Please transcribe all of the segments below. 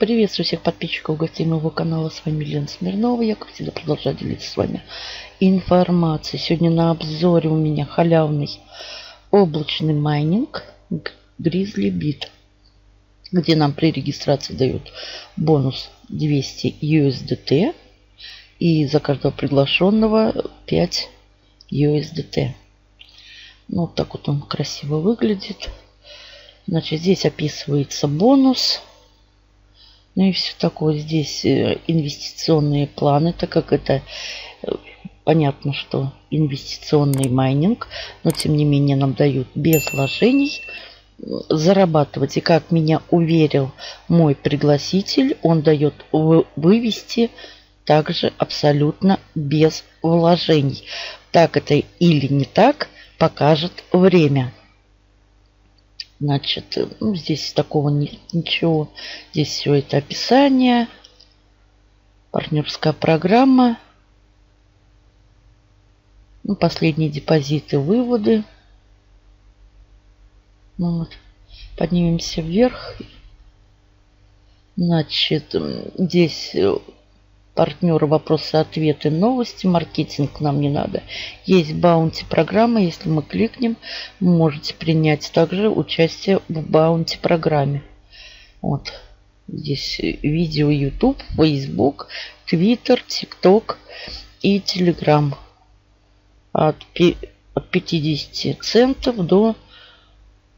Приветствую всех подписчиков и гостей моего канала. С вами Елена Смирнова. Я, как всегда, продолжаю делиться с вами информацией. Сегодня на обзоре у меня халявный облачный майнинг GrizZlebit, где нам при регистрации дают бонус 200 USDT и за каждого приглашенного 5 USDT. Ну, вот так вот он красиво выглядит. Значит, здесь описывается бонус. Ну и все такое. Здесь инвестиционные планы, так как это понятно, что инвестиционный майнинг, но тем не менее нам дают без вложений зарабатывать. И как меня уверил мой пригласитель, он дает вывести также абсолютно без вложений. Так это или не так, покажет время. Значит, ну, здесь такого ничего. Здесь все это описание. Партнерская программа. Ну, последние депозиты, выводы. Ну, вот. Поднимемся вверх. Значит, здесь партнеры, вопросы, ответы, новости, маркетинг нам не надо. Есть баунти программа. Если мы кликнем, вы можете принять также участие в баунти программе. Вот. Здесь видео YouTube, Facebook, Twitter, TikTok и Telegram. От 50 центов до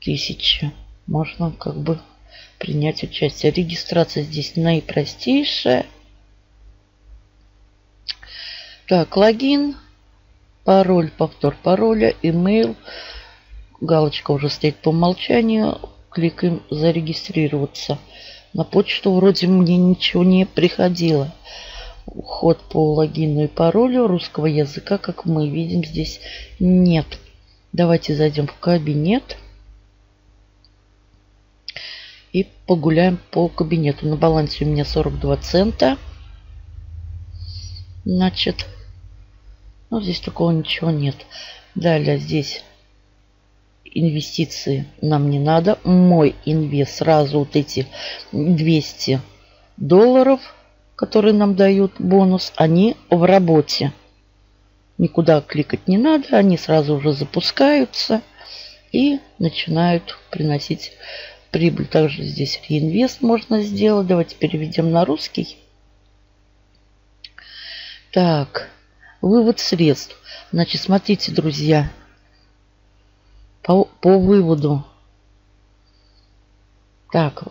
1000 можно как бы принять участие. Регистрация здесь наипростейшая. Так, логин, пароль, повтор пароля, email. Галочка уже стоит по умолчанию. Кликаем зарегистрироваться. На почту вроде мне ничего не приходило. Вход по логину и паролю. Русского языка, как мы видим, здесь нет. Давайте зайдем в кабинет. И погуляем по кабинету. На балансе у меня 42 цента. Значит, ну, здесь такого ничего нет. Далее здесь инвестиции нам не надо. Мой инвест сразу вот эти 200 долларов, которые нам дают бонус, они в работе. Никуда кликать не надо. Они сразу уже запускаются и начинают приносить прибыль. Также здесь реинвест можно сделать. Давайте переведем на русский. Так, вывод средств. Значит, смотрите, друзья, по выводу. Так,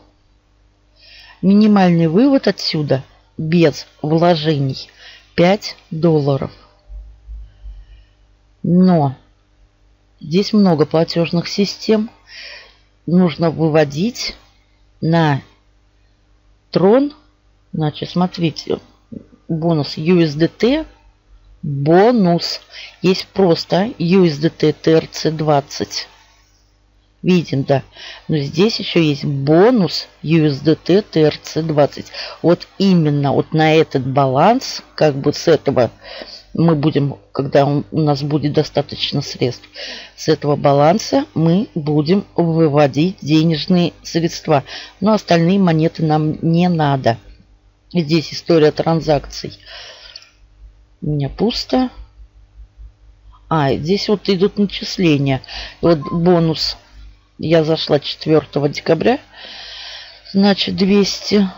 минимальный вывод отсюда без вложений 5 долларов. Но здесь много платежных систем. Нужно выводить на TRON. Значит, смотрите. Бонус USDT, бонус. Есть просто USDT TRC 20. Видим, да. Но здесь еще есть бонус USDT TRC 20. Вот именно вот на этот баланс, как бы с этого мы будем, когда у нас будет достаточно средств, с этого баланса мы будем выводить денежные средства. Но остальные монеты нам не надо. Здесь история транзакций. У меня пусто. А, здесь вот идут начисления. Вот бонус. Я зашла 4 декабря. Значит, 200.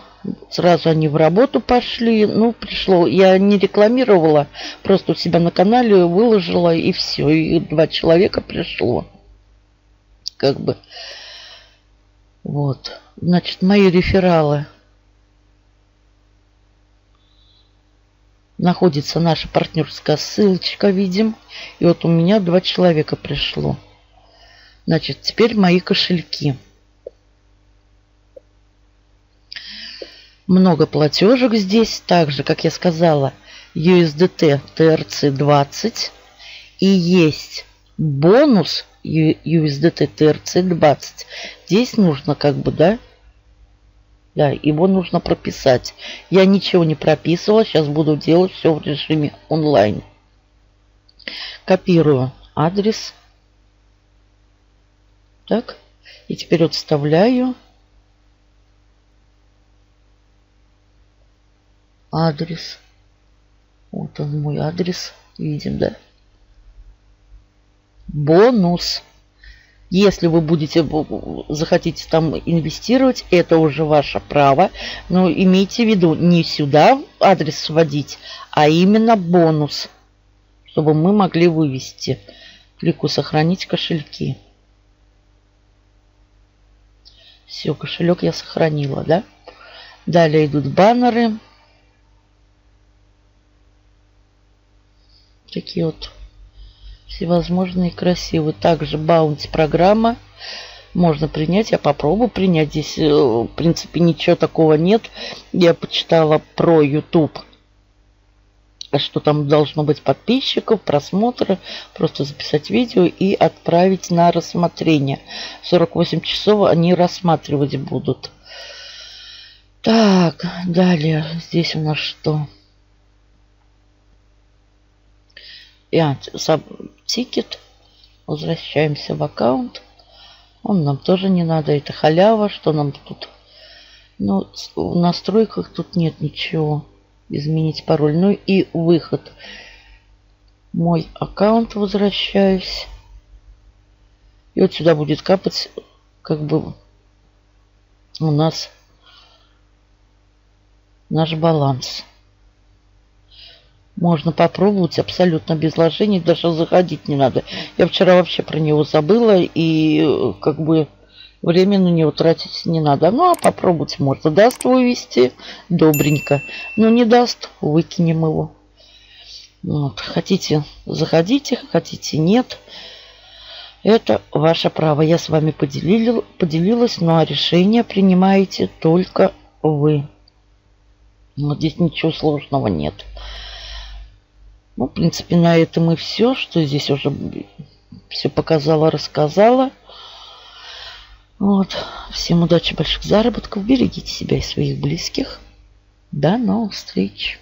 Сразу они в работу пошли. Ну, пришло. Я не рекламировала. Просто у себя на канале выложила и все. И 2 человека пришло. Как бы. Вот. Значит, мои рефералы. Находится наша партнерская ссылочка, видим. И вот у меня 2 человека пришло. Значит, теперь мои кошельки. Много платежек здесь. Также, как я сказала, USDT TRC 20. И есть бонус USDT TRC 20. Здесь нужно как бы, да, его нужно прописать. Я ничего не прописывала. Сейчас буду делать все в режиме онлайн. Копирую адрес. Так. И теперь вот вставляю. адрес. Вот он мой адрес. Видим, да? Бонус. Если вы будете, захотите там инвестировать, это уже ваше право. Но имейте в виду, не сюда адрес вводить, а именно бонус, чтобы мы могли вывести. Клику «Сохранить кошельки». Все, кошелек я сохранила, да? Далее идут баннеры. Такие вот всевозможные красивые. Также баунти программа. Можно принять. Я попробую принять. Здесь, в принципе, ничего такого нет. Я почитала про YouTube, что там должно быть подписчиков, просмотры. Просто записать видео и отправить на рассмотрение. 48 часов они рассматривать будут. Так, далее. Здесь у нас что? Тикет. Возвращаемся в аккаунт. Он нам тоже не надо. Это халява. Что нам тут? Ну, в настройках тут нет ничего. Изменить пароль. Ну и выход. Мой аккаунт. Возвращаюсь. И вот сюда будет капать, как бы, у нас наш баланс. Можно попробовать абсолютно без вложений. Даже заходить не надо. Я вчера вообще про него забыла. И как бы время на него тратить не надо. Ну, а попробовать можно. Даст вывести? Добренько. Ну, не даст? Выкинем его. Вот. Хотите, заходите. Хотите, нет. Это ваше право. Я с вами поделилась. Ну, а решение принимаете только вы. Вот здесь ничего сложного нет. Ну, в принципе, на этом и все, что здесь уже все показала, рассказала. Вот. Всем удачи, больших заработков. Берегите себя и своих близких. До новых встреч.